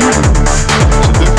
Nevertheless, what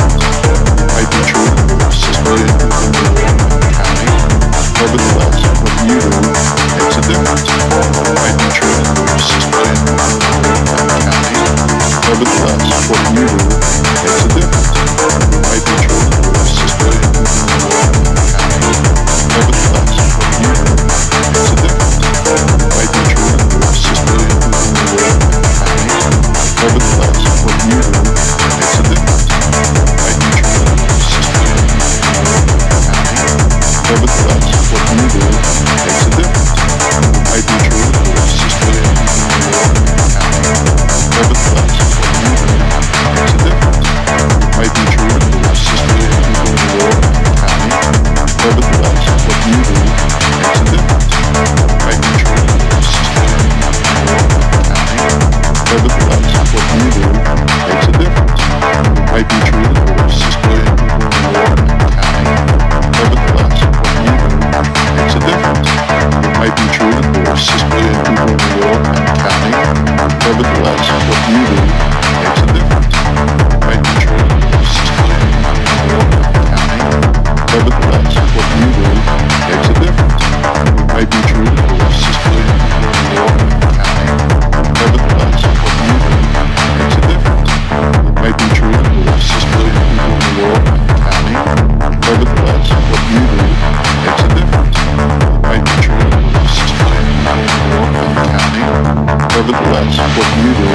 you do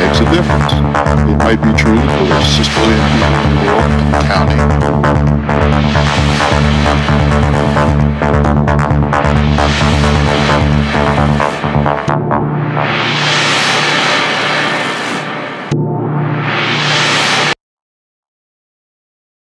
makes a difference. It might be true for 6 billion people in New York County.